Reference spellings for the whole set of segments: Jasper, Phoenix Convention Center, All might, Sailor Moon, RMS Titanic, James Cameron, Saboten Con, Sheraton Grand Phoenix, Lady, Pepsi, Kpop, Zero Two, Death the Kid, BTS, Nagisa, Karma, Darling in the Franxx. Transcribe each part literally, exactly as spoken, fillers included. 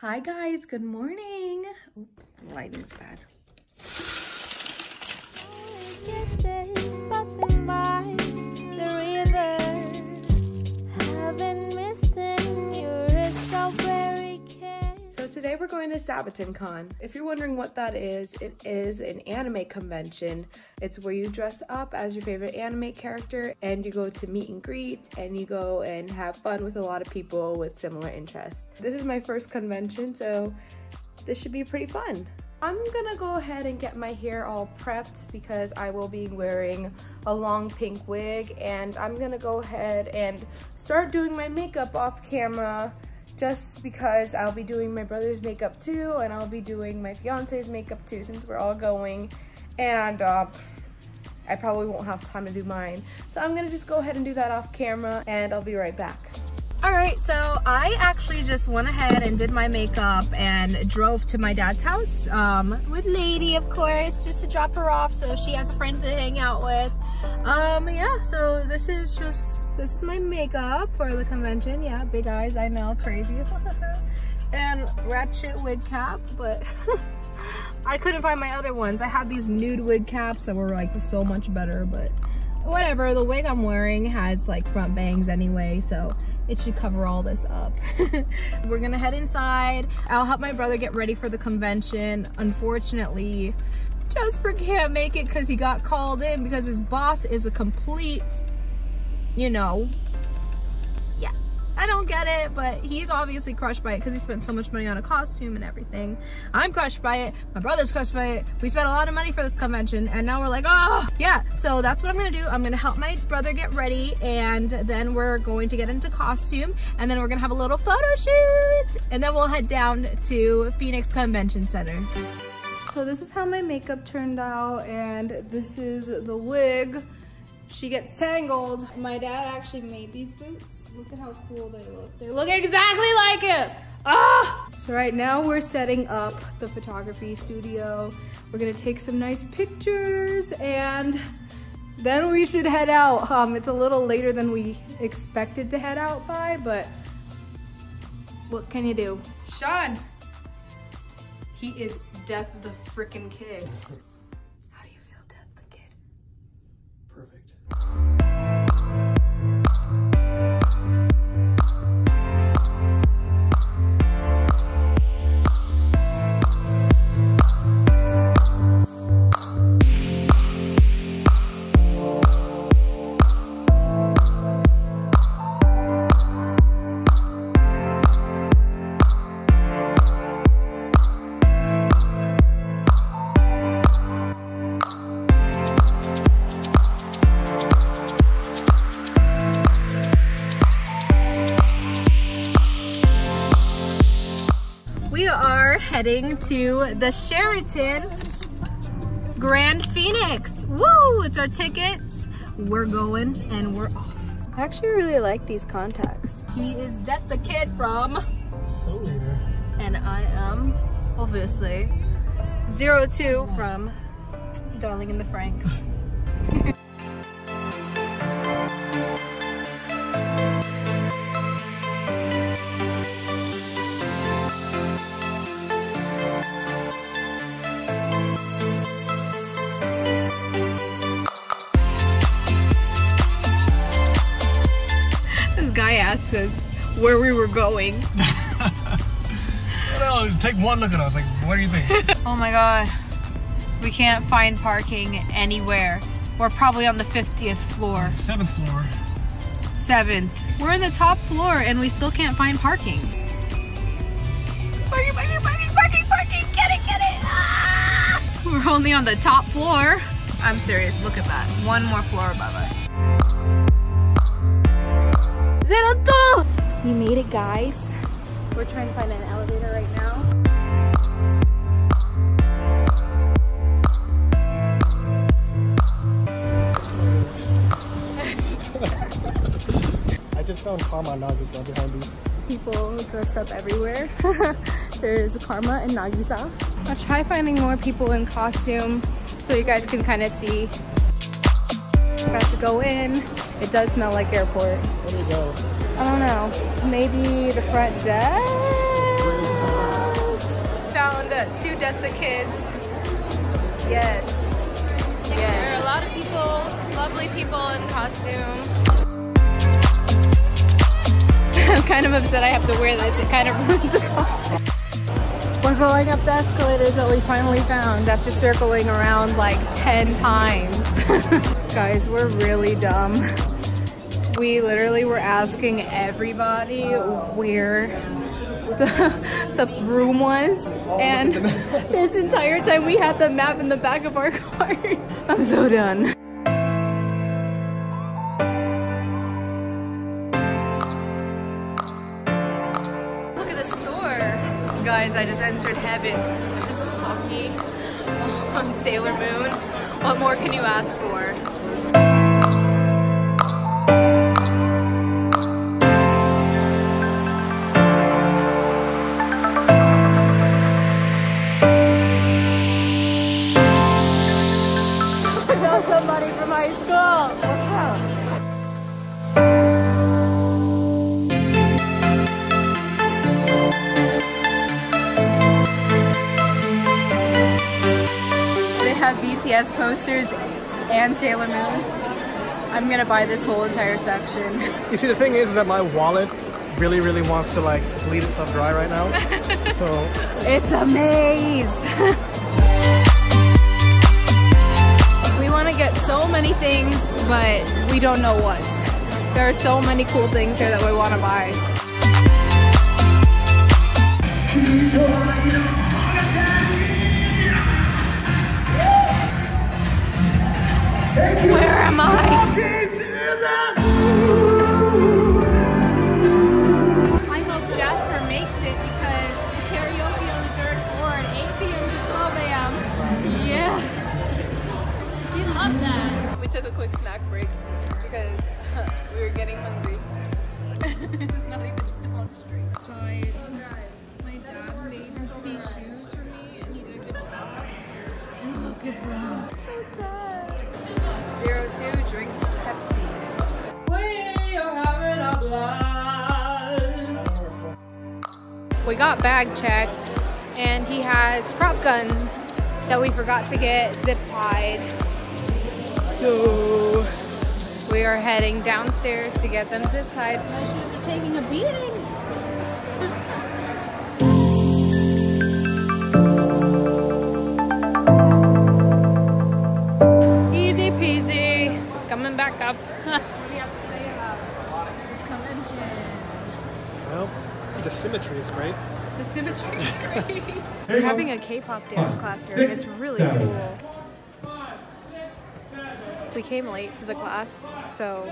Hi guys, good morning. Oh, lighting's bad. So today we're going to Saboten Con. If you're wondering what that is, it is an anime convention. It's where you dress up as your favorite anime character and you go to meet and greet and you go and have fun with a lot of people with similar interests. This is my first convention, so this should be pretty fun. I'm gonna go ahead and get my hair all prepped because I will be wearing a long pink wig, and I'm gonna go ahead and start doing my makeup off camera just because I'll be doing my brother's makeup too, and I'll be doing my fiance's makeup too since we're all going, and uh, I probably won't have time to do mine. So I'm gonna just go ahead and do that off camera and I'll be right back. Alright, so I actually just went ahead and did my makeup and drove to my dad's house um, with Lady, of course, just to drop her off so she has a friend to hang out with. Um, yeah, so this is just, this is my makeup for the convention. Yeah, big eyes, I know, crazy. And ratchet wig cap, but I couldn't find my other ones. I had these nude wig caps that were like so much better, but whatever, the wig I'm wearing has like front bangs anyway, so it should cover all this up. We're gonna head inside. I'll help my brother get ready for the convention. Unfortunately, Jasper can't make it because he got called in because his boss is a complete, you know, yeah. I don't get it, but he's obviously crushed by it because he spent so much money on a costume and everything. I'm crushed by it, my brother's crushed by it. We spent a lot of money for this convention and now we're like, oh! Yeah, so that's what I'm gonna do. I'm gonna help my brother get ready and then we're going to get into costume and then we're gonna have a little photo shoot and then we'll head down to Phoenix Convention Center. So this is how my makeup turned out, and this is the wig. She gets tangled. My dad actually made these boots. Look at how cool they look. They look exactly like it. Ah! So right now we're setting up the photography studio. We're gonna take some nice pictures and then we should head out. Um, it's a little later than we expected to head out by, but what can you do? Sean, he is Death the frickin' Kid. Heading to the Sheraton Grand Phoenix. Woo, it's our tickets. We're going and we're off. I actually really like these contacts. He is Death the Kid from Solar. And I am, obviously, Zero Two from Darling in the Franxx. Guy asked us where we were going. Well, take one look at us, like, what do you think? Oh my god, we can't find parking anywhere. We're probably on the fiftieth floor. Seventh floor. Seventh. We're in the top floor and we still can't find parking. Parking, parking, parking, parking, parking, get it, get it! Ah! We're only on the top floor. I'm serious, look at that. One more floor above us. Zero Two! We made it, guys. We're trying to find an elevator right now. I just found Karma and Nagisa behind me. People dressed up everywhere. There's Karma and Nagisa. I'll try finding more people in costume so you guys can kind of see. About to go in. It does smell like airport. Where do you go? I don't know. Maybe the front desk? two Death the Kids. Yes. Yes. There are a lot of people, lovely people in costume. I'm kind of upset I have to wear this. It kind of ruins the costume. We're going up the escalators that we finally found after circling around like ten times. Guys, we're really dumb. We literally were asking everybody where the, the room was, and this entire time we had the map in the back of our car. I'm so done. Guys, I just entered heaven. I'm just hockey on Sailor Moon. What more can you ask for? I know somebody from high school. What's up? B T S posters and Sailor Moon. I'm gonna buy this whole entire section. You see, the thing is, is that my wallet really, really wants to like bleed itself dry right now. So it's a maze. We want to get so many things, but we don't know what. There are so many cool things here that we want to buy. Where am I? I hope Jasper makes it because the karaoke on the third floor at eight p m to twelve a m Yeah. He loved that. We took a quick snack break because uh, we were getting hungry. There's nothing to do on the street. Guys, my dad made these shoes for me and he did a good job. And look at them. So sad. Zero Two drinks Pepsi. We are having a blast. We got bag checked, and he has prop guns that we forgot to get zip tied. So we are heading downstairs to get them zip tied. My shoes are taking a beating. Back up. What do you have to say about this convention? Well, the symmetry is great. The symmetry is great. They're having a K-pop dance class here, and it's really cool. We came late to the class, so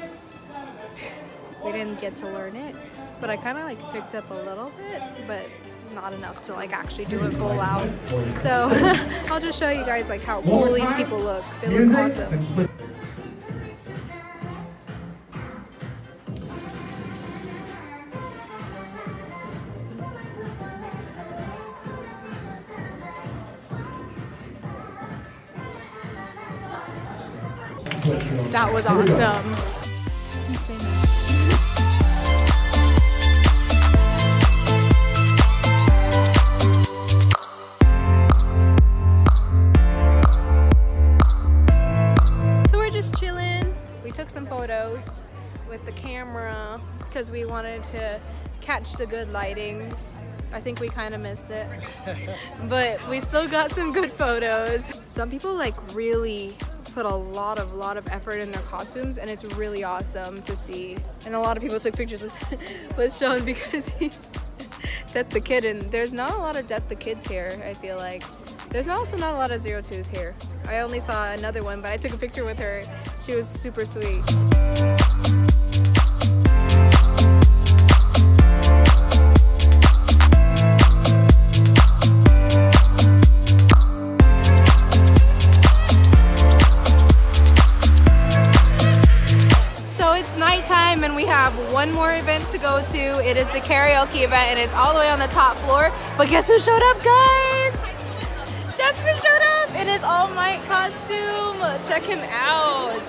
we didn't get to learn it. But I kind of like picked up a little bit, but not enough to like actually do it full out. So I'll just show you guys like how cool these people look. They look awesome. That was awesome. He's famous. So we're just chilling. We took some photos with the camera because we wanted to catch the good lighting. I think we kind of missed it, but we still got some good photos. Some people like really put a lot of lot of effort in their costumes, and it's really awesome to see. And a lot of people took pictures with, with Sean because he's Death the Kid, and there's not a lot of Death the Kids here, I feel like. There's also not a lot of Zero Twos here. I only saw another one, but I took a picture with her. She was super sweet. And we have one more event to go to. It is the karaoke event, and it's all the way on the top floor. But guess who showed up, guys? Jasper showed up in his All Might costume. Check him out.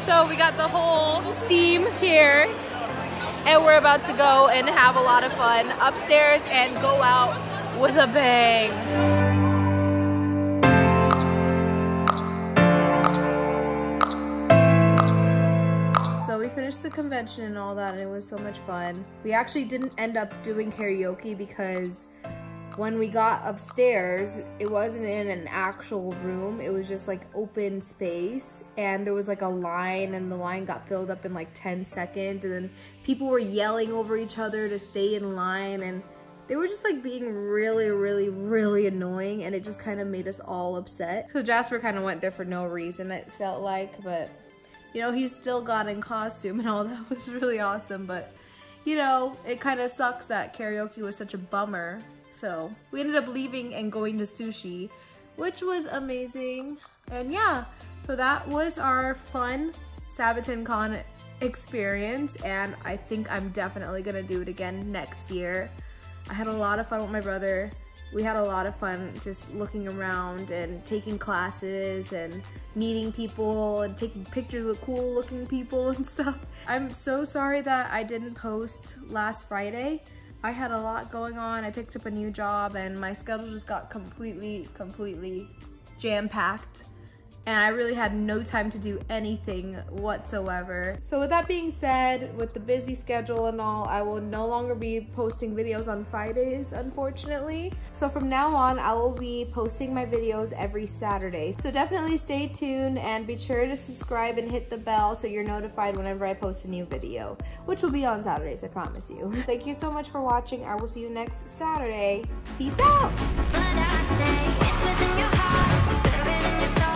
So we got the whole team here, and we're about to go and have a lot of fun upstairs and go out with a bang. The convention and all that, and it was so much fun. We actually didn't end up doing karaoke because when we got upstairs, it wasn't in an actual room. It was just like open space, and there was like a line, and the line got filled up in like ten seconds, and then people were yelling over each other to stay in line, and they were just like being really, really, really annoying, and it just kind of made us all upset. So Jasper kind of went there for no reason, it felt like, but you know, he still got in costume and all that was really awesome, but you know, it kind of sucks that karaoke was such a bummer. So we ended up leaving and going to sushi, which was amazing. And yeah, so that was our fun Saboten Con experience, and I think I'm definitely gonna do it again next year. I had a lot of fun with my brother. We had a lot of fun just looking around and taking classes and meeting people and taking pictures with cool looking people and stuff. I'm so sorry that I didn't post last Friday. I had a lot going on. I picked up a new job and my schedule just got completely, completely jam-packed. And I really had no time to do anything whatsoever. So with that being said, with the busy schedule and all, I will no longer be posting videos on Fridays, unfortunately. So from now on, I will be posting my videos every Saturday. So definitely stay tuned and be sure to subscribe and hit the bell so you're notified whenever I post a new video, which will be on Saturdays, I promise you. Thank you so much for watching. I will see you next Saturday. Peace out! But I say it's within your heart, buried in your soul.